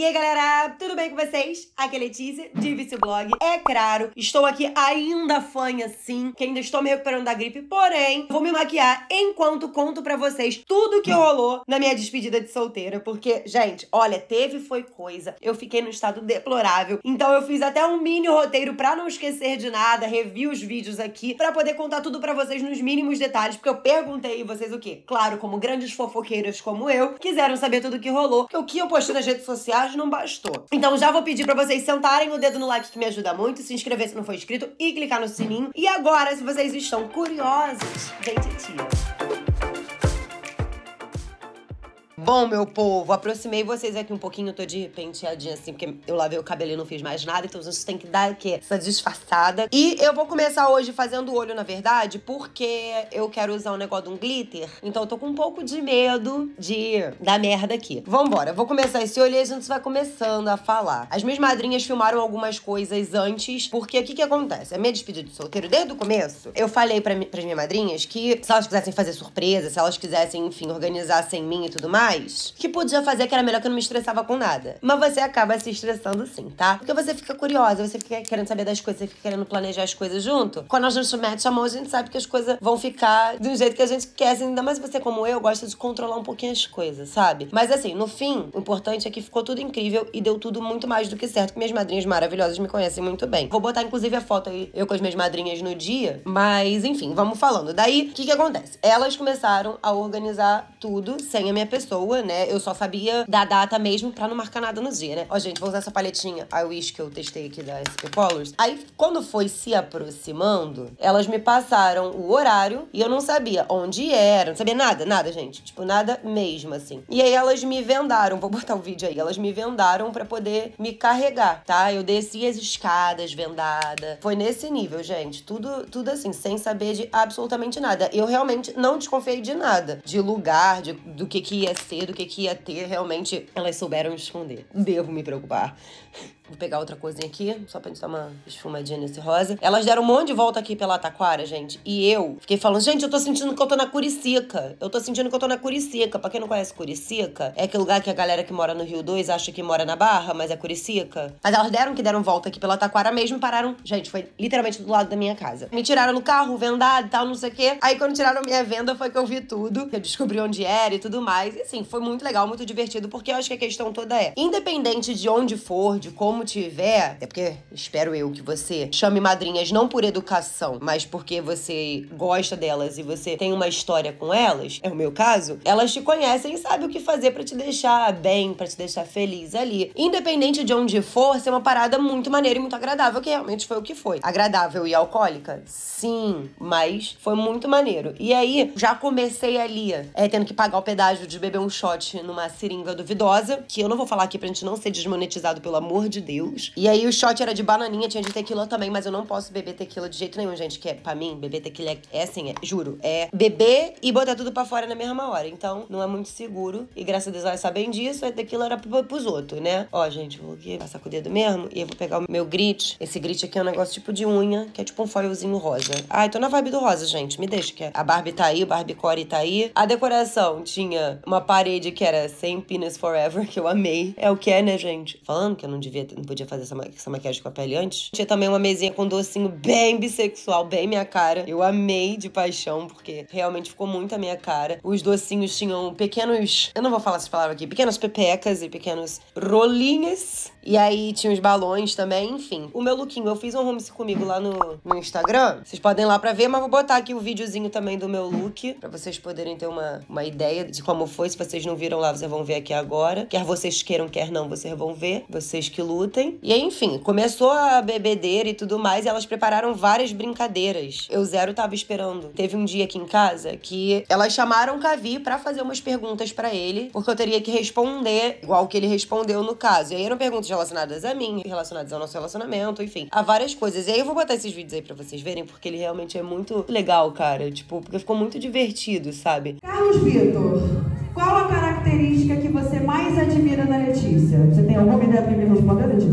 E aí galera, tudo bem com vocês? Aqui é Letícia, de Vício Blog. É claro, estou aqui ainda fanha sim, que ainda estou me recuperando da gripe, porém, vou me maquiar enquanto conto pra vocês tudo que rolou na minha despedida de solteira, porque, gente, olha, foi coisa, eu fiquei num estado deplorável, então eu fiz até um mini roteiro pra não esquecer de nada, revi os vídeos aqui, pra poder contar tudo pra vocês nos mínimos detalhes, porque eu perguntei e vocês o quê? Claro, como grandes fofoqueiras como eu, quiseram saber tudo que rolou, porque o que eu postei nas redes sociais não bastou. Então já vou pedir pra vocês sentarem o dedo no like, que me ajuda muito, se inscrever se não for inscrito e clicar no sininho. E agora, se vocês estão curiosos, vem titia. Bom, meu povo, aproximei vocês aqui um pouquinho, tô de penteadinha assim, porque eu lavei o cabelo e não fiz mais nada, então a gente tem que dar aqui essa disfarçada. E eu vou começar hoje fazendo o olho, na verdade, porque eu quero usar um negócio de um glitter, então eu tô com um pouco de medo de dar merda aqui. Vambora, vou começar esse olho e a gente vai começando a falar. As minhas madrinhas filmaram algumas coisas antes, porque o que que acontece? A minha despedida de solteiro, desde o começo, eu falei pras minhas madrinhas que se elas quisessem fazer surpresa, se elas quisessem, enfim, organizar sem mim e tudo mais, que podia fazer, que era melhor, que eu não me estressava com nada. Mas você acaba se estressando sim, tá? Porque você fica curiosa, você fica querendo saber das coisas, você fica querendo planejar as coisas junto. Quando a gente mete a mão, a gente sabe que as coisas vão ficar do jeito que a gente quer, assim, ainda mais você como eu, gosta de controlar um pouquinho as coisas, sabe? Mas assim, no fim, o importante é que ficou tudo incrível e deu tudo muito mais do que certo, que minhas madrinhas maravilhosas me conhecem muito bem. Vou botar, inclusive, a foto aí, eu com as minhas madrinhas no dia, mas enfim, vamos falando. Daí, o que que acontece? Elas começaram a organizar tudo sem a minha pessoa, né? Eu só sabia da data mesmo pra não marcar nada no dia, né? Ó, gente, vou usar essa paletinha I Wish que eu testei aqui da SP Colors. Aí, quando foi se aproximando, elas me passaram o horário e eu não sabia onde era, não sabia nada, nada, gente. Tipo, nada mesmo, assim. E aí, elas me vendaram, vou botar o vídeo aí, elas me vendaram pra poder me carregar, tá? Eu desci as escadas vendada. Foi nesse nível, gente. Tudo assim, sem saber de absolutamente nada. Eu realmente não desconfiei de nada. De lugar, do que ia ser, do que ia ter, realmente elas souberam esconder. Devo me preocupar. Vou pegar outra coisinha aqui, só pra gente dar uma esfumadinha nesse rosa. Elas deram um monte de volta aqui pela Taquara, gente. E eu fiquei falando, gente, eu tô sentindo que eu tô na Curicica. Eu tô sentindo que eu tô na Curicica. Pra quem não conhece Curicica, é aquele lugar que a galera que mora no Rio 2 acha que mora na Barra, mas é Curicica. Mas elas deram volta aqui pela Taquara mesmo e pararam. Gente, foi literalmente do lado da minha casa. Me tiraram no carro, vendado e tal, não sei o quê. Aí quando tiraram minha venda foi que eu vi tudo. Eu descobri onde era e tudo mais. E assim, foi muito legal, muito divertido, porque eu acho que a questão toda é, independente de onde for, de como tiver, é porque espero eu que você chame madrinhas não por educação, mas porque você gosta delas e você tem uma história com elas, é o meu caso, elas te conhecem e sabem o que fazer pra te deixar bem, pra te deixar feliz ali. Independente de onde for, ser uma parada muito maneira e muito agradável, que realmente foi o que foi. Agradável e alcoólica? Sim, mas foi muito maneiro. E aí, já comecei ali, tendo que pagar o pedágio de beber um shot numa seringa duvidosa, que eu não vou falar aqui pra gente não ser desmonetizado, pelo amor de Deus. E aí o shot era de bananinha, tinha de tequila também, mas eu não posso beber tequila de jeito nenhum, gente, que é, pra mim, beber tequila é assim, juro, é beber e botar tudo pra fora na mesma hora, então não é muito seguro, e graças a Deus elas sabem disso, a tequila era pros outros, né? Ó, gente, vou aqui passar com o dedo mesmo, e eu vou pegar o meu grit, esse grit aqui é um negócio tipo de unha, que é tipo um foilzinho rosa. Ai, tô na vibe do rosa, gente, me deixa, que a Barbie tá aí, o Barbie Core tá aí. A decoração tinha uma parede que era Sem Penis Forever, que eu amei, é o que é, né, gente? Falando que eu não podia fazer essa maquiagem com a pele antes. Tinha também uma mesinha com docinho bem bissexual, bem minha cara. Eu amei de paixão, porque realmente ficou muito a minha cara. Os docinhos tinham pequenos... Eu não vou falar essas palavras aqui. Pequenas pepecas e pequenos rolinhas. E aí tinha os balões também, enfim. O meu lookinho, eu fiz um home comigo lá no Instagram. Vocês podem ir lá pra ver, mas vou botar aqui o videozinho também do meu look, pra vocês poderem ter uma ideia de como foi. Se vocês não viram lá, vocês vão ver aqui agora. Quer vocês queiram, quer não, vocês vão ver. Vocês que lutem. E aí, enfim, começou a bebedeira e tudo mais, e elas prepararam várias brincadeiras. Eu zero tava esperando. Teve um dia aqui em casa que elas chamaram o Kavi pra fazer umas perguntas pra ele, porque eu teria que responder igual que ele respondeu no caso. E aí eram perguntas relacionadas a mim, relacionadas ao nosso relacionamento, enfim, a várias coisas. E aí eu vou botar esses vídeos aí pra vocês verem, porque ele realmente é muito legal, cara. Tipo, porque ficou muito divertido, sabe? Carlos Vitor, qual a característica que você mais admira na Letícia? Você tem alguma ideia pra me responder, Letícia?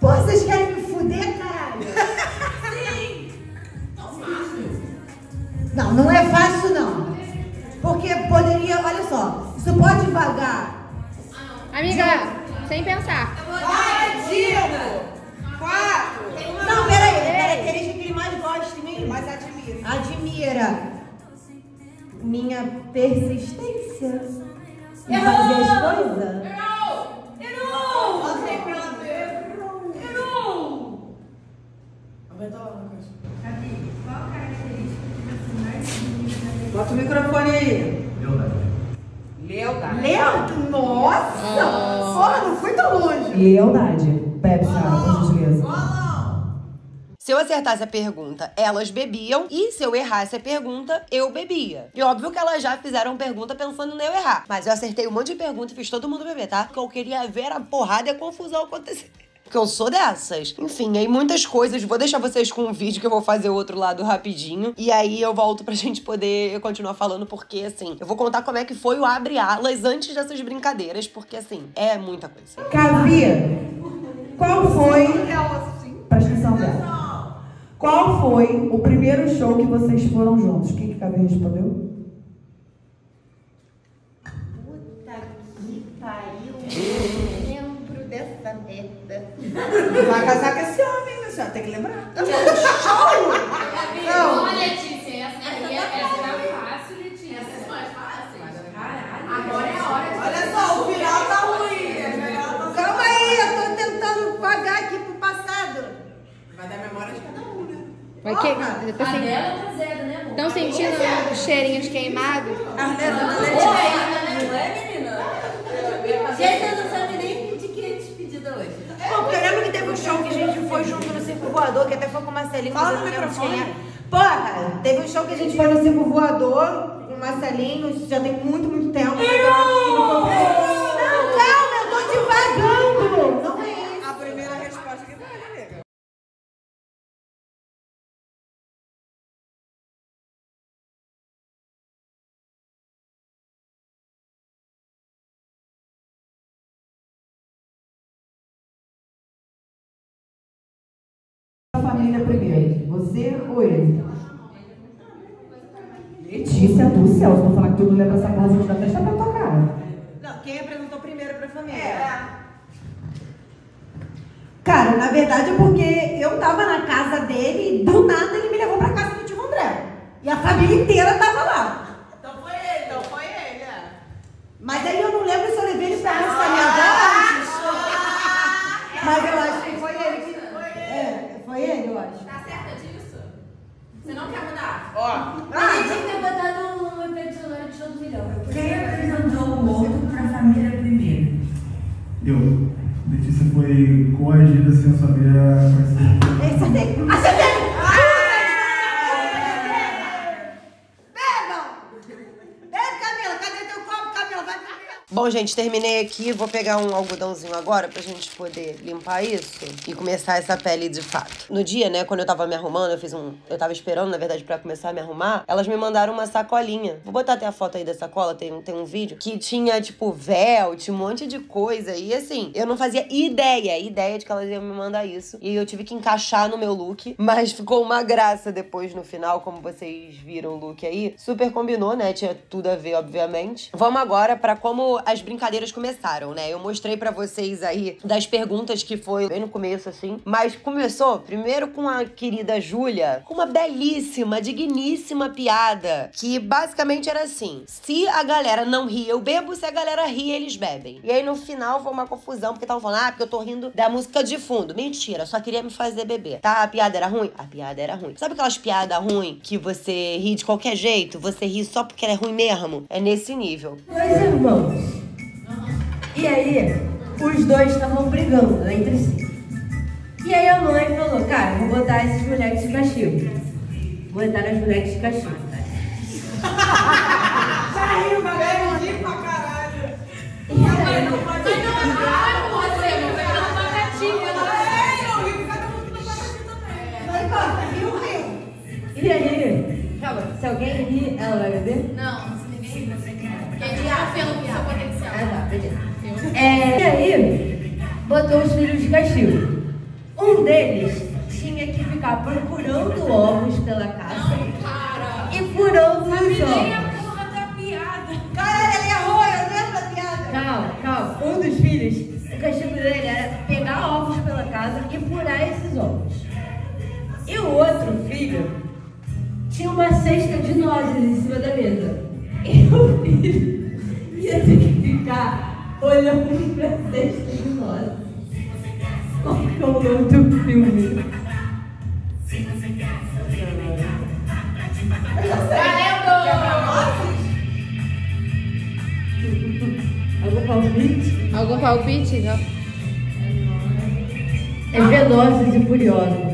Pô, vocês querem me fuder, caralho? Sim! Não fácil! Não, não é fácil, não. Porque poderia, olha só, isso pode valer Gaga. Amiga, sem pensar. Vai, Diego. 4. Não, peraí. Característica que ele mais gosta de mim. Mais admira. Admira. Minha persistência. Em fazer as coisas. Errou. Aumenta lá, Lucas. Cadê? Qual a característica que você mais admira? Bota o microfone aí. Lealdade. Lealdade? Nossa! Porra, não fui tão longe. Lealdade. Bebe, Sara, por gentileza. Se eu acertasse a pergunta, elas bebiam. E se eu errasse a pergunta, eu bebia. E óbvio que elas já fizeram pergunta pensando em eu errar. Mas eu acertei um monte de pergunta e fiz todo mundo beber, tá? Porque eu queria ver a porrada e a confusão acontecer. Porque eu sou dessas. Enfim, aí muitas coisas. Vou deixar vocês com um vídeo que eu vou fazer o outro lado rapidinho. E aí eu volto pra gente poder continuar falando, porque assim, eu vou contar como é que foi o abre alas antes dessas brincadeiras, porque assim, é muita coisa. Kavi, qual foi... Presta atenção dela. Qual foi o primeiro show que vocês foram juntos? O que Kavi respondeu? Puta que pariu. Essa merda. Não vai casar com esse homem, né, senhora? Tem que lembrar. Show! Não, Letícia, essa é fácil, Letícia. Essa é mais fácil. Caralho. Agora é a hora de... Olha só, o final tá ruim. Calma aí, eu tô tentando pagar aqui pro passado. Vai dar memória de cada um, né? Vai queimar. A dela tá zero, né, amor? Estão sentindo o cheirinho de queimado? A dela tá zero. Não é, menina? Gente, eu não sabia nem. Bom, porque eu lembro que teve um show que a gente foi junto no Circo Voador, que até foi com o Marcelinho. Fala no microfone. Porra, teve um show que a gente foi no Circo Voador, com o Marcelinho, já tem muito, muito tempo. Não, calma, eu tô devagando. Não é isso. A primeira resposta que vale, nega. Família primeiro, você ou ele? Letícia do céu, se não falar que tudo leva essa casa da testa pra tua cara. Não, quem apresentou primeiro pra família? Cara, na verdade é porque eu tava na casa dele e do nada ele me levou pra casa do tio André. E a família inteira tava lá. Então foi ele, é. Mas aí eu não lembro se eu levei ele pra casa da minha avó antes. Mas eu acho que foi ele que... Foi ele, eu acho. Tá certa disso? Você não quer mudar? Ó. Ele tinha que ter botado um episódio de show do milhão. Quem apresentou o outro pra família primeiro? Eu. Letícia foi coagida sem eu saber a... Acertei! Bom, gente, terminei aqui. Vou pegar um algodãozinho agora pra gente poder limpar isso e começar essa pele de fato. No dia, né, quando eu tava me arrumando, eu tava esperando, na verdade, pra começar a me arrumar, elas me mandaram uma sacolinha. Vou botar até a foto aí da sacola, tem um vídeo, que tinha, tipo, véu, tinha um monte de coisa. E, assim, eu não fazia ideia de que elas iam me mandar isso. E eu tive que encaixar no meu look, mas ficou uma graça depois no final, como vocês viram o look aí. Super combinou, né? Tinha tudo a ver, obviamente. Vamos agora pra como... as brincadeiras começaram, né? Eu mostrei pra vocês aí das perguntas que foi bem no começo, assim. Mas começou primeiro com a querida Júlia, com uma belíssima, digníssima piada, que basicamente era assim: se a galera não ri, eu bebo, se a galera ri, eles bebem. E aí no final foi uma confusão, porque estavam falando, ah, porque eu tô rindo da música de fundo. Mentira, só queria me fazer beber. Tá, a piada era ruim? A piada era ruim. Sabe aquelas piadas ruins que você ri de qualquer jeito? Você ri só porque ela é ruim mesmo? É nesse nível. Mas, irmãos, e aí, os dois estavam brigando entre si. E aí a mãe falou, cara, vou botar esses moleques de castigo. Botaram as moleques de castigo, tá? Tá rindo, mas eu ri pra caralho. E a mãe não pode rir com você, eu ri com a gatinha. Eu ri com cada um que não tá castigo também. Não importa, riu. E aí, calma, se alguém rir, ela vai beber? Não, se ninguém rir, você quer. Porque é pelo seu potencial. Ah, tá, beleza. E aí, botou os filhos de castigo. Um deles tinha que ficar procurando ovos pela casa. Não, cara. E furando os ovos. Não, a porra da piada. Caralho, ela errou, eu não lembro da piada. dias, o castigo dele era pegar ovos pela casa e furar esses ovos. E o outro filho tinha uma cesta de nozes em cima da mesa. E o filho ia ter que ficar olhando pra cesta de nozes. Qual que é o nome do filme? Algum palpite? Algum palpite? Não. É Velozes e Furiosos.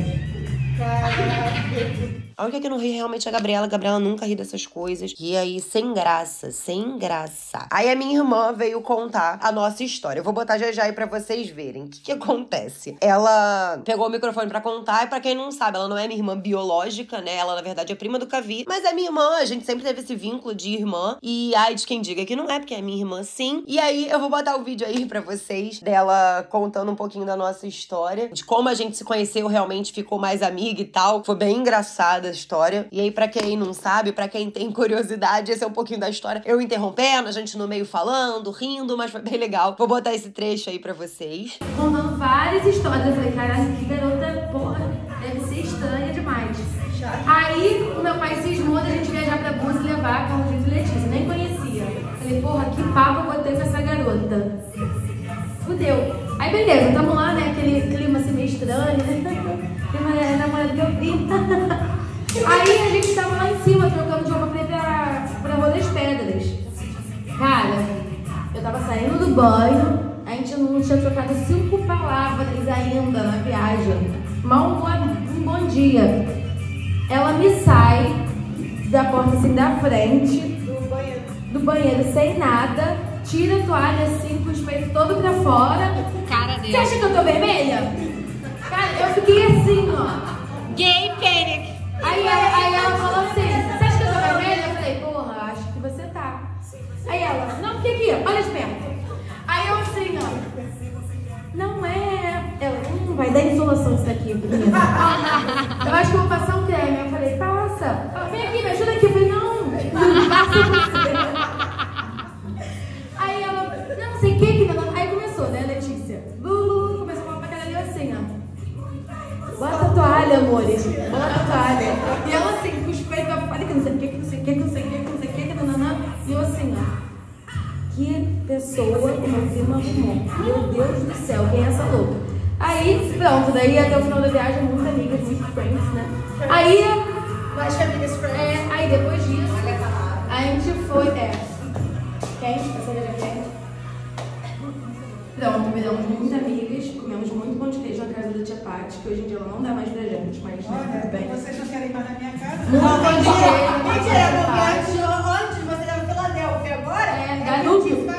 A única que eu não ri realmente é a Gabriela. A Gabriela nunca ri dessas coisas. E aí, sem graça, sem graça. Aí a minha irmã veio contar a nossa história. Eu vou botar já já aí pra vocês verem o que que acontece. Ela pegou o microfone pra contar. E pra quem não sabe, ela não é minha irmã biológica, né? Ela, na verdade, é prima do Kavi. Mas é minha irmã, a gente sempre teve esse vínculo de irmã. E ai de quem diga que não é, porque é minha irmã sim. E aí, eu vou botar o vídeo aí pra vocês dela contando um pouquinho da nossa história. De como a gente se conheceu realmente, ficou mais amiga e tal. Foi bem engraçada a história. E aí, pra quem não sabe, pra quem tem curiosidade, esse é um pouquinho da história. Eu interrompendo, a gente no meio falando, rindo, mas foi bem legal. Vou botar esse trecho aí pra vocês. Contando várias histórias. Eu falei, caralho, que garota, porra, deve ser estranha demais. Aí, o meu pai cismou da gente viajar pra Búzio e levar a Carlos Vitor e Letícia. Nem conhecia. Falei, porra, que papo eu botei com essa garota. Fudeu. Aí, beleza, tamo lá, né, aquele clima assim meio estranho. Tem uma namorada que eu vi. Aí a gente tava lá em cima, trocando de roupa pra Rua das Pedras. Cara, eu tava saindo do banho, a gente não tinha trocado 5 palavras ainda na viagem. Mal um bom dia. Ela me sai da porta assim da frente, do banheiro sem nada, tira a toalha assim, com o peito todo pra fora. Cara dele. Você acha que eu tô vermelha? Cara, eu fiquei assim, ó. Gay panic. Aí ela falou assim, você acha que eu tô vermelha? Eu falei, porra, acho que você tá. Aí ela, não, porque aqui, olha de perto. Aí eu assim, ó, não é... Ela, vai dar insolação isso daqui, menina. Eu acho que eu vou passar um creme. Eu falei, passa. Ela, vem aqui, me ajuda aqui. Eu falei, não passa você. Aí ela, não sei o que, aí começou, né, Letícia? Começou a falar pra caralho assim, ó. Bota a toalha, amores. Bota a toalha. E ela assim, com os peitos, olha que não sei o que, que não sei o que, que não sei o que, que não sei o que, que nananã. E eu assim, ó. Que pessoa que meu primo arrumou. Meu Deus do céu, quem é essa louca? Aí, pronto, daí até o final da viagem, muitas amigas, muitos friends, né? Aí. Mais famílias friends. É, aí depois disso. Olha a palavra. A gente foi. É. Quem? Essa galera quem? Pronto, viramos muitas amigas, comemos muito pão de queijo na casa da Tia Paty, que hoje em dia ela não dá mais pra gente, mas olha, né, tudo bem. Vocês não querem ir mais na minha casa? Não, pão de queijo. Mentira, porque antes você era Filadélfia, agora é Danúbio.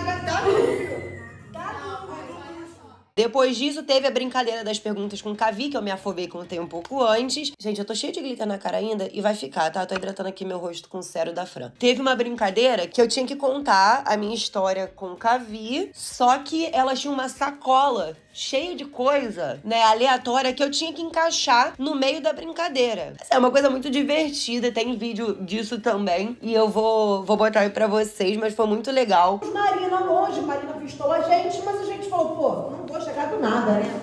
Depois disso, teve a brincadeira das perguntas com o Kavi, que eu me afobei e contei um pouco antes. Gente, eu tô cheia de glitter na cara ainda e vai ficar, tá? Eu tô hidratando aqui meu rosto com o sérum da Fran. Teve uma brincadeira que eu tinha que contar a minha história com o Kavi, só que ela tinha uma sacola cheio de coisa, né, aleatória, que eu tinha que encaixar no meio da brincadeira. É uma coisa muito divertida, tem vídeo disso também, e eu vou botar aí pra vocês, mas foi muito legal. Marina longe, Marina pistou a gente, mas a gente falou, pô, não tô chegando nada, né?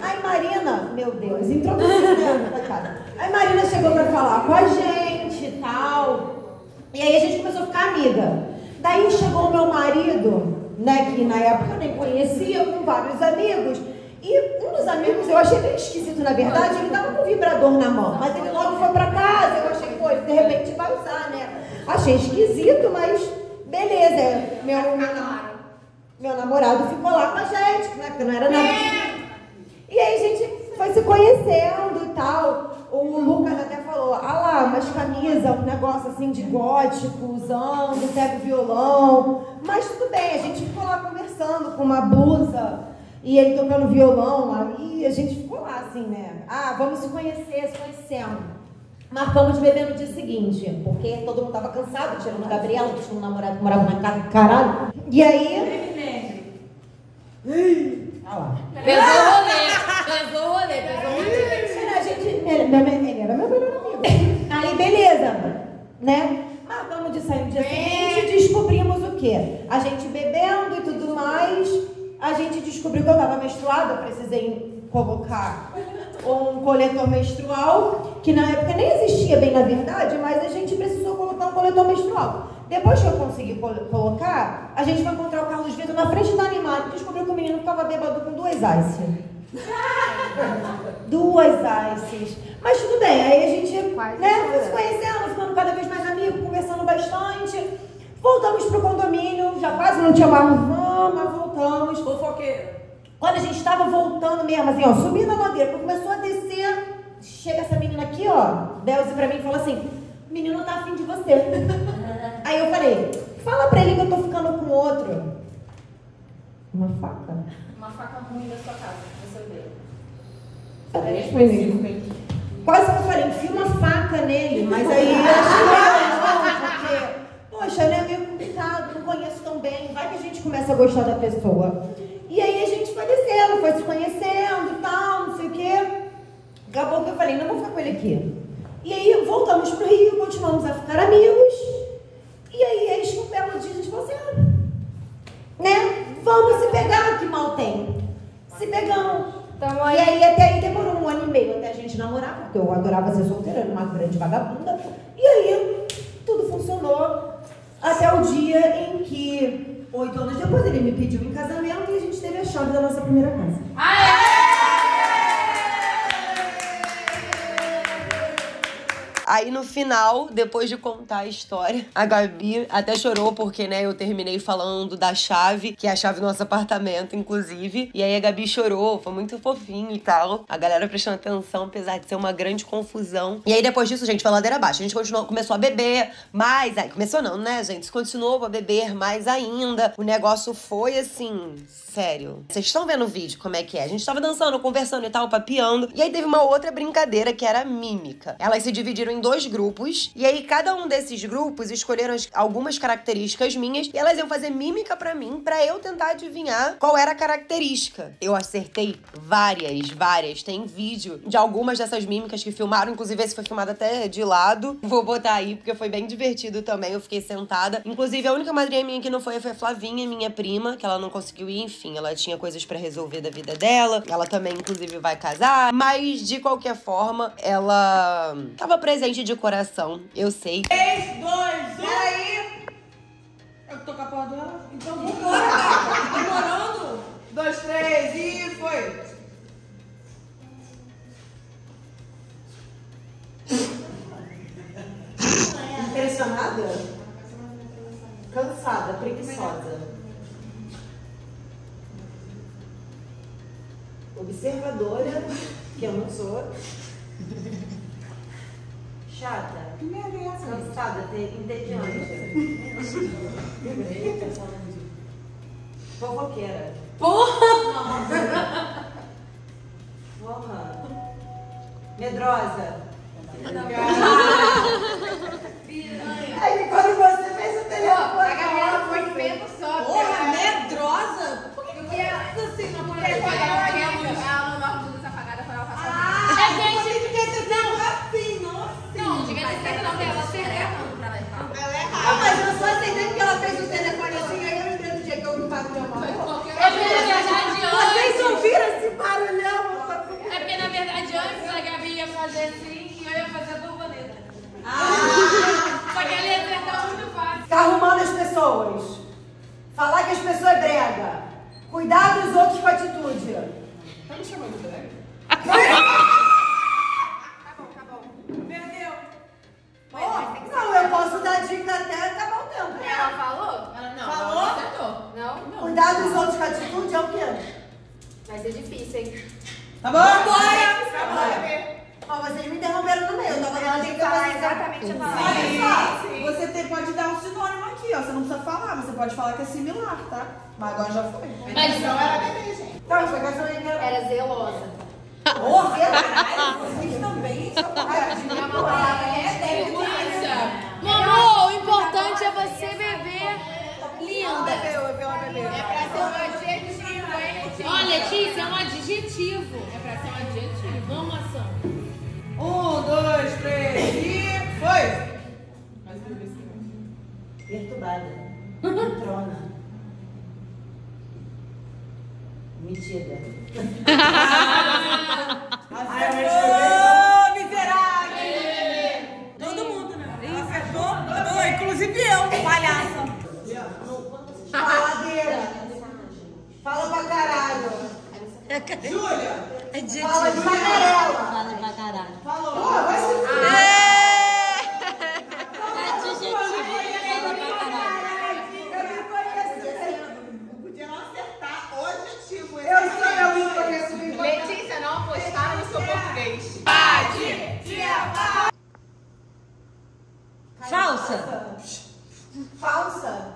Aí Marina, meu Deus, introduzindo, coitada. Aí Marina chegou pra falar com a gente e tal, e aí a gente começou a ficar amiga. Daí chegou o meu marido, né, que na época eu nem conhecia, com vários amigos. E um dos amigos, eu achei bem esquisito, na verdade, ele tava com um vibrador na mão. Mas ele logo foi pra casa, eu achei, pô, de repente vai usar, né? Achei esquisito, mas beleza. Meu namorado ficou lá com a gente, né, porque não era nada. E aí a gente foi se conhecendo e tal. O Lucas até falou, ah lá, umas camisas, um negócio assim de gótico, usando, pega o violão. Mas tudo bem, a gente ficou lá conversando com uma blusa e ele tocando violão lá. E a gente ficou lá assim, né? Ah, vamos se conhecer, se conhecemos. Marcamos de beber no dia seguinte, porque todo mundo tava cansado, tirando a Gabriela, que tinha um namorado que morava na casa do caralho. E aí... Ah lá. Pesou o rolê. Ele era meu melhor amigo. Aí, beleza, né? Marcamos de sair no dia seguinte e descobrimos o quê? A gente bebendo e tudo mais, a gente descobriu que eu estava menstruada, precisei colocar um coletor menstrual, que na época nem existia bem na verdade, mas a gente precisou colocar um coletor menstrual. Depois que eu consegui colocar, a gente foi encontrar o Carlos Vitor na frente da animada e descobriu que o menino ficava bêbado com duas ices. Duas ices. Mas tudo bem, aí a gente foi se conhecendo, ficando cada vez mais amigo, conversando bastante. Voltamos pro condomínio, já quase não tinha mais van, mas voltamos. Fofoqueiro. Quando a gente estava voltando mesmo, assim, ó, subindo a ladeira, quando começou a descer, chega essa menina aqui, ó, Delze pra mim e fala assim: menino tá afim de você. Aí eu falei, fala pra ele que eu tô ficando com outro. Uma faca? Uma faca ruim da sua casa, você vê. Quase que eu falei, enfia uma faca nele, mas aí eu achei porque, poxa, né, meio complicado, não conheço tão bem, vai que a gente começa a gostar da pessoa. E aí a gente foi descendo, foi se conhecendo e tal, não sei o quê. Acabou que eu falei, não vou ficar com ele aqui. E aí voltamos pro Rio, continuamos a ficar amigos. E aí, eis que um belo dia a gente falou assim, né? Vamos se pegar, que mal tem. Se pegamos. Então, aí... E aí até aí demorou 1 ano e meio até a gente namorar, porque eu adorava ser solteira, numa grande vagabunda. E aí tudo funcionou até o dia em que, 8 anos depois, ele me pediu em casamento e a gente teve a chave da nossa primeira casa. Aê! Aí no final, depois de contar a história, a Gabi até chorou porque, né, eu terminei falando da chave, que é a chave do nosso apartamento, inclusive. E aí a Gabi chorou, foi muito fofinho e tal. A galera prestando atenção, apesar de ser uma grande confusão. E aí depois disso, gente, foi ladeira abaixo. A gente continuou, começou a beber, mas... Aí, começou não, né, gente? Continuou a beber mais ainda. O negócio foi assim, sério. Vocês estão vendo o vídeo como é que é? A gente tava dançando, conversando e tal, papeando. E aí teve uma outra brincadeira que era mímica. Elas se dividiram em 2 grupos, e aí cada um desses grupos escolheram algumas características minhas, e elas iam fazer mímica pra mim pra eu tentar adivinhar qual era a característica. Eu acertei várias, tem vídeo de algumas dessas mímicas que filmaram, inclusive esse foi filmado até de lado, vou botar aí porque foi bem divertido também, eu fiquei sentada. Inclusive a única madrinha minha que não foi a Flavinha, minha prima, que ela não conseguiu ir, enfim, ela tinha coisas pra resolver da vida dela, ela também inclusive vai casar, mas de qualquer forma, ela tava presente de coração, eu sei. 3, 2, 1. Peraí. Eu tô com a porra do ar. Então vamos embora. Tá demorando? 2, 3 e foi. Impressionada? Cansada, preguiçosa. Observadora, que eu não sou. Chata. Minha Deus. Cansada, entediante. Fofoqueira. Porra! Porra. Medrosa. Aí quando você fez o telefone... A Gabriela foi de medo só. Porra, medrosa? Por que é assim? Não pode pagar a minha luz. Ela não dá uma luz apagada para ela passar. Ah, gente! Falar que as pessoas é brega. Cuidar dos outros com atitude. Tá me chamando de brega? Tá bom, tá bom. Perdeu. Oh, não, eu posso dar dica até acabar o tempo. Ela falou? Ela não. Falou? Ela acertou. Não, não. Cuidar dos outros com atitude é o quê? Vai ser difícil, hein? Tá bom? Bora! Ó, vocês me interromperam no meio. Eu tava dando dica pra exatamente a palavra. Sim, sim. Você pode dar um sinônimo aqui, ó. Você não precisa falar, você pode falar que é similar, tá? Mas agora já foi. Mas não era bebê, gente. Tá, mas era zelosa. Porra! Caralho, vocês também são porcadas. É uma palavra, é delícia. Mamô, o importante é você beber. Linda. Eu bebeu. É pra ser um adjetivo, hein? Ó, Letícia, é um adjetivo. É pra ser um adjetivo. Vamos ação. 1, 2, 3 e foi! Mais uma vez. Perturbada. Trona. Mentira. Acertou, miserável! Todo mundo, né? Acertou, inclusive eu, palhaça. Faladeira. Fala pra caralho. Júlia. Fala de macarela. Fala pra caralho. Falou. Pô, vai se fuder. Letícia, não apostar no seu português. Tia Paty. Falsa.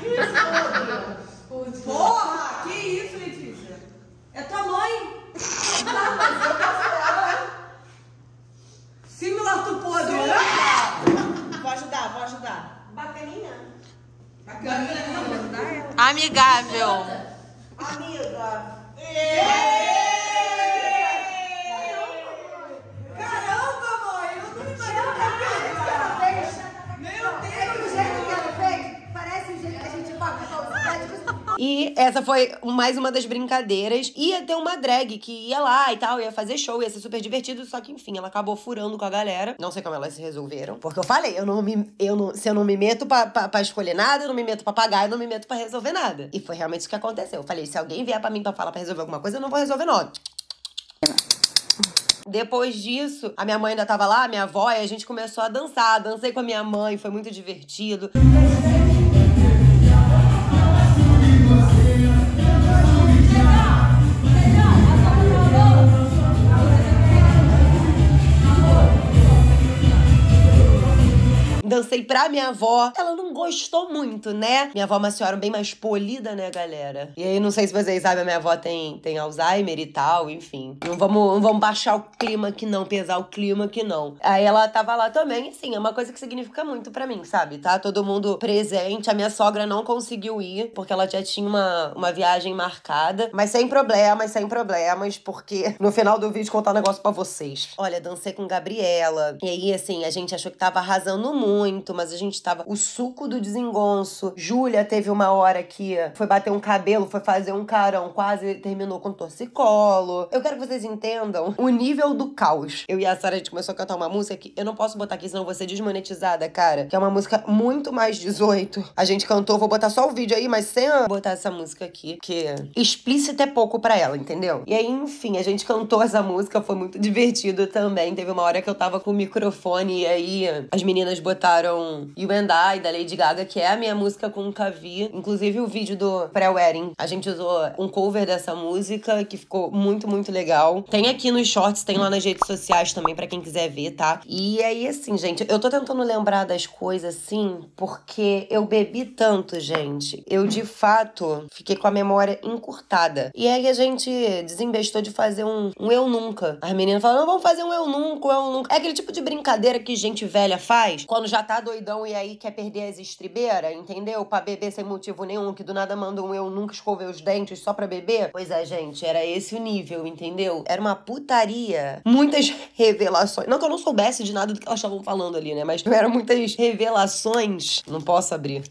Que isso, porra, que isso, Letícia? É tua mãe. Similar tu podre. Vou ajudar. Bacaninha. Vou ajudar ela. Amiga. Caramba, mãe, eu não me imagino que ela fez. Meu Deus, o jeito que ela fez parece o jeito que a gente paga os médicos. E essa foi mais uma das brincadeiras. Ia ter uma drag que ia lá e tal, ia fazer show, ia ser super divertido. Só que, enfim, ela acabou furando com a galera. Não sei como elas se resolveram. Porque eu falei, se eu não me meto pra escolher nada, eu não me meto pra pagar, eu não me meto pra resolver nada. E foi realmente isso que aconteceu. Eu falei, se alguém vier pra mim pra falar pra resolver alguma coisa, eu não vou resolver não. Depois disso, a minha mãe ainda tava lá, a minha avó, e a gente começou a dançar. Dancei com a minha mãe, foi muito divertido. Dancei pra minha avó. Ela não gostou muito, né? Minha avó é uma senhora bem mais polida, né, galera? E aí, não sei se vocês sabem, a minha avó tem Alzheimer e tal, enfim. Não vamos baixar o clima aqui não, pesar o clima aqui não. Aí ela tava lá também, assim, é uma coisa que significa muito pra mim, sabe? Tá todo mundo presente. A minha sogra não conseguiu ir, porque ela já tinha uma viagem marcada. Mas sem problemas, porque no final do vídeo contar um negócio pra vocês. Olha, dancei com Gabriela. E aí, assim, a gente achou que tava arrasando no mundo. Mas a gente tava o suco do desengonço. Júlia teve uma hora que foi bater um cabelo, foi fazer um carão, quase terminou com torcicolo. Eu quero que vocês entendam o nível do caos. Eu e a Sara, a gente começou a cantar uma música que eu não posso botar aqui, senão eu vou ser desmonetizada, cara. Que é uma música muito mais 18. A gente cantou, vou botar só o vídeo aí, mas sem botar essa música aqui, que explícita é pouco pra ela, entendeu? E aí, enfim, a gente cantou essa música, foi muito divertido também. Teve uma hora que eu tava com o microfone e aí as meninas botaram You and I, da Lady Gaga, que é a minha música com o Kavi. Inclusive, o vídeo do pré-wedding, a gente usou um cover dessa música, que ficou muito, muito legal. Tem aqui nos shorts, tem lá nas redes sociais também, pra quem quiser ver, tá? E aí, assim, gente, eu tô tentando lembrar das coisas, assim, porque eu bebi tanto, gente. Eu, de fato, fiquei com a memória encurtada. E aí, a gente desembestou de fazer um Eu Nunca. As meninas falaram, vamos fazer um Eu Nunca, um Eu Nunca. É aquele tipo de brincadeira que gente velha faz, quando já tá doidão e aí quer perder as estribeiras, entendeu? Pra beber sem motivo nenhum, que do nada manda um eu nunca escovei os dentes só pra beber. Pois é, gente, era esse o nível, entendeu? Era uma putaria. Muitas revelações. Não que eu não soubesse de nada do que elas estavam falando ali, né? Mas eram muitas revelações. Não posso abrir.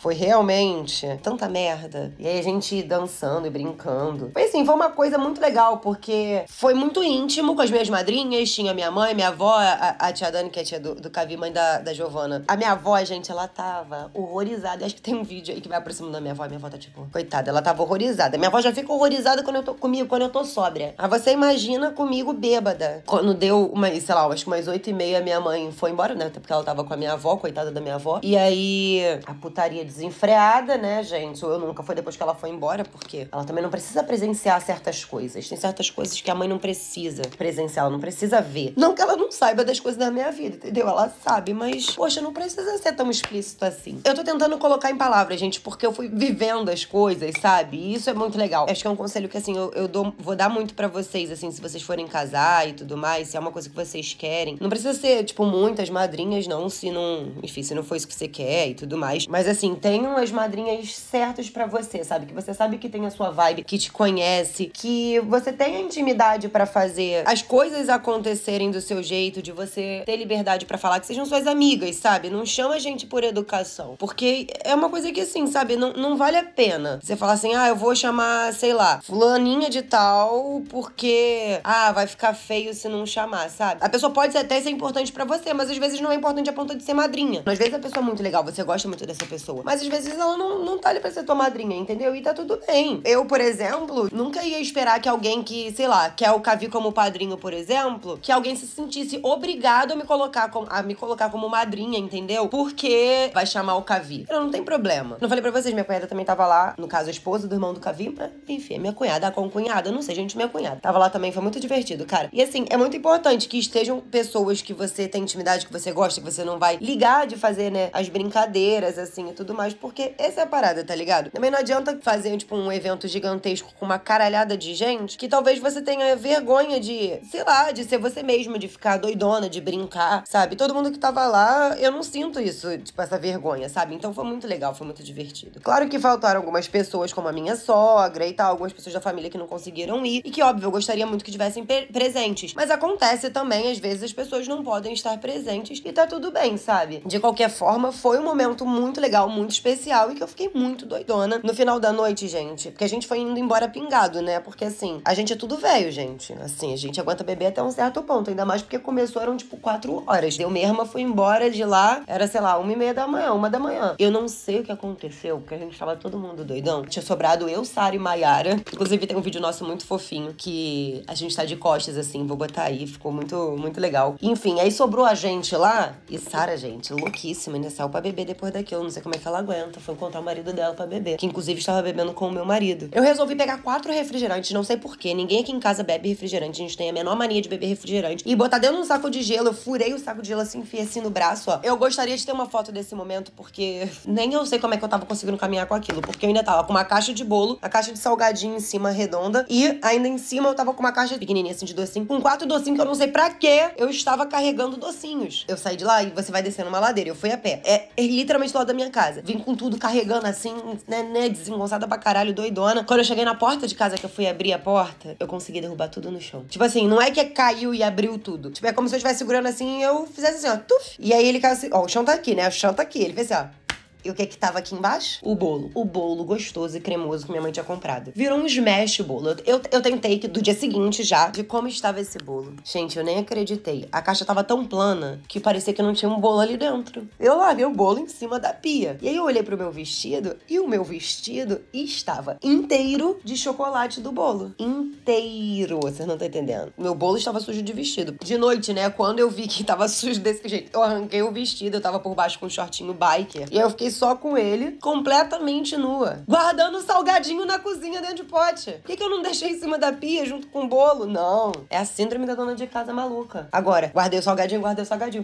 Foi realmente tanta merda. E aí a gente dançando e brincando. Foi assim, foi uma coisa muito legal, porque foi muito íntimo com as minhas madrinhas. Tinha minha mãe, minha avó, a tia Dani, que é a tia do Kavi, mãe da Giovana. A minha avó, gente, ela tava horrorizada. Eu acho que tem um vídeo aí que vai aproximando da minha avó. A minha avó tá tipo, coitada, ela tava horrorizada. Minha avó já fica horrorizada quando eu tô sóbria. Aí você imagina comigo bêbada. Quando deu sei lá, acho que umas 8h30, minha mãe foi embora, né? Até porque ela tava com a minha avó, coitada da minha avó. E aí, a putaria desenfreada, né, gente? Eu nunca foi depois que ela foi embora, porque ela também não precisa presenciar certas coisas. Tem certas coisas que a mãe não precisa presenciar, ela não precisa ver. Não que ela não saiba das coisas da minha vida, entendeu? Ela sabe, mas, poxa, não precisa ser tão explícito assim. Eu tô tentando colocar em palavras, gente, porque eu fui vivendo as coisas, sabe? E isso é muito legal. Acho que é um conselho que, assim, vou dar muito pra vocês, assim, se vocês forem casar e tudo mais, se é uma coisa que vocês querem. Não precisa ser, tipo, muitas madrinhas, não, se não for isso que você quer e tudo mais. Mas, assim, tenham as madrinhas certas pra você, sabe? Que você sabe que tem a sua vibe, que te conhece, que você tem a intimidade pra fazer as coisas acontecerem do seu jeito, de você ter liberdade pra falar que sejam suas amigas, sabe? Não chama a gente por por educação. Porque é uma coisa que, assim, sabe, não vale a pena. Você falar assim, ah, eu vou chamar, sei lá, fulaninha de tal, porque, ah, vai ficar feio se não chamar, sabe? A pessoa pode até ser importante pra você, mas às vezes não é importante a ponto de ser madrinha. Às vezes a pessoa é muito legal, você gosta muito dessa pessoa, mas às vezes ela não tá ali pra ser tua madrinha, entendeu? E tá tudo bem. Eu, por exemplo, nunca ia esperar que alguém que, sei lá, quer o Kavi como padrinho, por exemplo, que alguém se sentisse obrigado a me colocar como madrinha, entendeu? Porque vai chamar o Kavi. Não tem problema. Não falei pra vocês, minha cunhada também tava lá, no caso a esposa do irmão do Kavi, mas enfim, minha cunhada, a concunhada, eu não sei, gente, minha cunhada tava lá também, foi muito divertido, cara. E assim, é muito importante que estejam pessoas que você tem intimidade, que você gosta, que você não vai ligar de fazer, né, as brincadeiras, assim, e tudo mais, porque essa é a parada, tá ligado? Também não adianta fazer, tipo, um evento gigantesco com uma caralhada de gente, que talvez você tenha vergonha de, sei lá, de ser você mesmo, de ficar doidona, de brincar, sabe? Todo mundo que tava lá, eu não sinto isso, tipo, essa vergonha, sabe? Então foi muito legal, foi muito divertido. Claro que faltaram algumas pessoas, como a minha sogra e tal, algumas pessoas da família que não conseguiram ir, e que, óbvio, eu gostaria muito que tivessem presentes. Mas acontece também, às vezes, as pessoas não podem estar presentes e tá tudo bem, sabe? De qualquer forma, foi um momento muito legal, muito especial, e que eu fiquei muito doidona no final da noite, gente. Porque a gente foi indo embora pingado, né? Porque, assim, a gente é tudo velho, gente. Assim, a gente aguenta beber até um certo ponto, ainda mais porque começou, eram, tipo, 4 horas. Eu mesma fui embora de lá, era, sei lá, 1:30 da manhã. Eu não sei o que aconteceu, porque a gente tava todo mundo doidão. Tinha sobrado eu, Sara e Mayara. Inclusive, tem um vídeo nosso muito fofinho, que a gente tá de costas, assim, vou botar aí, ficou muito legal. Enfim, aí sobrou a gente lá, e Sara, gente, louquíssima, ainda saiu pra beber depois daquilo, não sei como é que ela aguenta, foi encontrar o marido dela pra beber, que inclusive estava bebendo com o meu marido. Eu resolvi pegar 4 refrigerantes, não sei porquê, ninguém aqui em casa bebe refrigerante, a gente tem a menor mania de beber refrigerante, e botar dentro de um saco de gelo. Eu furei o saco de gelo assim, enfiei assim no braço, ó. Eu gostaria de ter uma foto desse momento, porque nem eu sei como é que eu tava conseguindo caminhar com aquilo, porque eu ainda tava com uma caixa de bolo, a caixa de salgadinho em cima, redonda, e ainda em cima eu tava com uma caixa pequenininha assim de docinho, com 4 docinhos que eu não sei pra quê, eu estava carregando docinhos. Eu saí de lá e você vai descendo uma ladeira, eu fui a pé, é literalmente do lado da minha casa. Vim com tudo, carregando assim, né, desengonçada pra caralho, doidona. Quando eu cheguei na porta de casa, que eu fui abrir a porta, eu consegui derrubar tudo no chão. Tipo assim, não é que caiu e abriu tudo. Tipo, é como se eu estivesse segurando assim e eu fizesse assim, ó, tuf. E aí ele caiu assim, ó, o chão tá aqui, né, o chão tá aqui. Ele fez assim, ó. E o que é que tava aqui embaixo? O bolo. O bolo gostoso e cremoso que minha mãe tinha comprado. Virou um smash bolo. Eu tentei que do dia seguinte já, de como estava esse bolo. Gente, eu nem acreditei. A caixa tava tão plana que parecia que não tinha um bolo ali dentro. Eu larguei o bolo em cima da pia. E aí eu olhei pro meu vestido e o meu vestido estava inteiro de chocolate do bolo. Inteiro. Vocês não estão entendendo. Meu bolo estava sujo de vestido. De noite, né? Quando eu vi que tava sujo desse jeito, eu arranquei o vestido. Eu tava por baixo com um shortinho biker. E aí eu fiquei só com ele, completamente nua, guardando o salgadinho na cozinha dentro de pote. Por que que eu não deixei em cima da pia junto com o bolo? Não. É a síndrome da dona de casa maluca. Agora, guardei o salgadinho.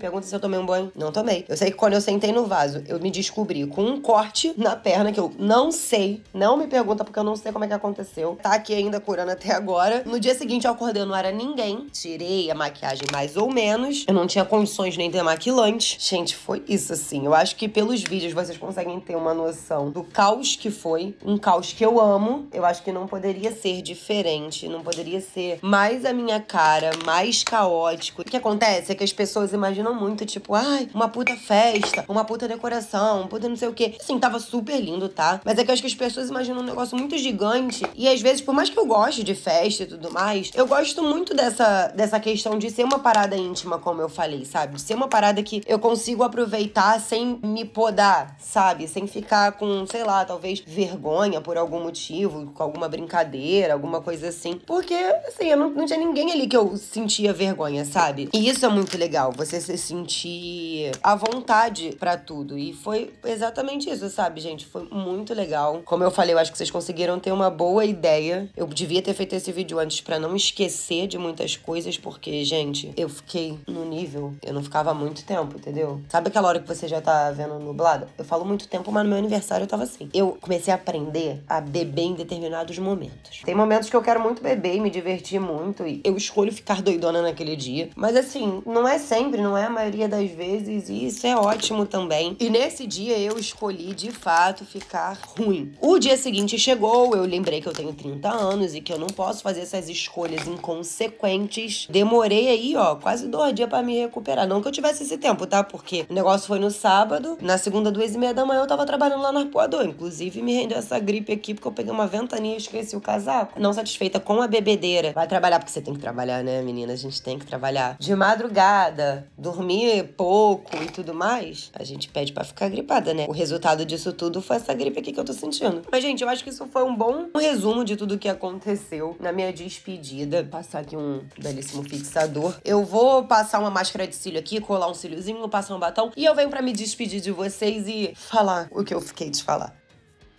Pergunta se eu tomei um banho. Não tomei. Eu sei que quando eu sentei no vaso, eu me descobri com um corte na perna que eu não sei. Não me pergunta, porque eu não sei como é que aconteceu. Tá aqui ainda curando até agora. No dia seguinte, eu acordei, não era ninguém. Tirei a maquiagem mais ou menos. Eu não tinha condições nem de maquilante. Gente, foi isso assim. Eu acho que pelos vídeos vocês conseguem ter uma noção do caos que foi. Um caos que eu amo. Eu acho que não poderia ser diferente. Não poderia ser mais a minha cara, mais caótico. O que acontece é que as pessoas imaginam muito, tipo, ai, uma puta festa, uma puta decoração, um puta não sei o quê. Assim, tava super lindo, tá? Mas é que eu acho que as pessoas imaginam um negócio muito gigante. E às vezes, por mais que eu goste de festa e tudo mais, eu gosto muito dessa questão de ser uma parada íntima, como eu falei, sabe? De ser uma parada que eu consigo aproveitar sem me podar, sabe? Sem ficar com, sei lá, talvez vergonha por algum motivo, com alguma brincadeira, alguma coisa assim. Porque, assim, eu não tinha ninguém ali que eu sentia vergonha, sabe? E isso é muito legal, você se sentir à vontade pra tudo. E foi exatamente isso, sabe, gente? Foi muito legal. Como eu falei, eu acho que vocês conseguiram ter uma boa ideia. Eu devia ter feito esse vídeo antes pra não esquecer de muitas coisas, porque, gente, eu fiquei no nível. Eu não ficava há muito tempo, entendeu? Sabe aquela hora que você já tá vendo nublado? Eu falo muito tempo, mas no meu aniversário eu tava assim. Eu comecei a aprender a beber em determinados momentos. Tem momentos que eu quero muito beber e me divertir muito, e eu escolho ficar doidona naquele dia. Mas assim, não é sempre, não é a maioria das vezes, e isso é ótimo também. E nesse dia eu escolhi, de fato, ficar ruim. O dia seguinte chegou, eu lembrei que eu tenho 30 anos e que eu não posso fazer essas escolhas inconsequentes. Demorei aí, ó, quase 2 dias pra me recuperar. Não que eu tivesse esse tempo, tá? Porque o negócio foi no sábado, na segunda, 2:30 da manhã, eu tava trabalhando lá no Arpoador. Inclusive, me rendeu essa gripe aqui, porque eu peguei uma ventania e esqueci o casaco. Não satisfeita com a bebedeira. Vai trabalhar, porque você tem que trabalhar, né, menina? A gente tem que trabalhar. De madrugada, dormir pouco e tudo mais, a gente pede pra ficar gripada, né? O resultado disso tudo foi essa gripe aqui que eu tô sentindo. Mas, gente, eu acho que isso foi um bom resumo de tudo que aconteceu na minha despedida. Vou passar aqui um belíssimo fixador. Eu vou passar uma máscara de cílio aqui, colar um cíliozinho, passar um batom, e eu venho pra me despedir de vocês e falar o que eu fiquei de falar.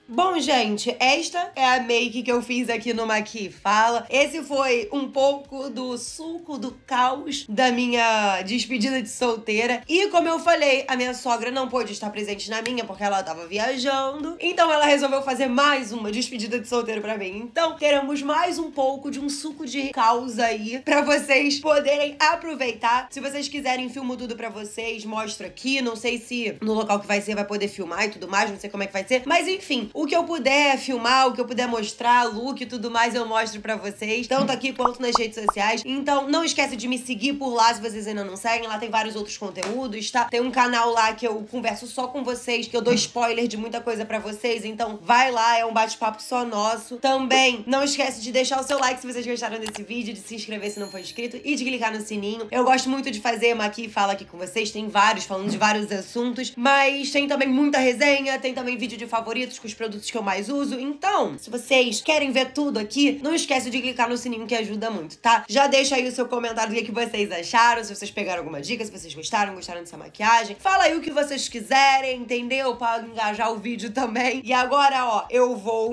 Bom, gente, esta é a make que eu fiz aqui no Maqui Fala. Esse foi um pouco do suco, do caos da minha despedida de solteira. E como eu falei, a minha sogra não pôde estar presente na minha porque ela tava viajando. Então ela resolveu fazer mais uma despedida de solteiro pra mim. Então teremos mais um pouco de um suco de caos aí pra vocês poderem aproveitar. Se vocês quiserem, filmo tudo pra vocês, mostro aqui. Não sei se no local que vai ser vai poder filmar e tudo mais, não sei como é que vai ser. Mas enfim, o que eu puder filmar, o que eu puder mostrar, look e tudo mais, eu mostro pra vocês, tanto aqui quanto nas redes sociais. Então, não esquece de me seguir por lá se vocês ainda não seguem. Lá tem vários outros conteúdos, tá? Tem um canal lá que eu converso só com vocês, que eu dou spoiler de muita coisa pra vocês. Então, vai lá, é um bate-papo só nosso. Também, não esquece de deixar o seu like se vocês gostaram desse vídeo, de se inscrever se não for inscrito e de clicar no sininho. Eu gosto muito de fazer Maqui Fala aqui com vocês. Tem vários, falando de vários assuntos. Mas tem também muita resenha, tem também vídeo de favoritos com os produtos que eu mais uso. Então, se vocês querem ver tudo aqui, não esquece de clicar no sininho que ajuda muito, tá? Já deixa aí o seu comentário do que vocês acharam, se vocês pegaram alguma dica, se vocês gostaram dessa maquiagem. Fala aí o que vocês quiserem, entendeu? Pra engajar o vídeo também. E agora, ó, eu vou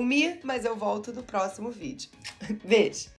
mas eu volto no próximo vídeo. Beijo!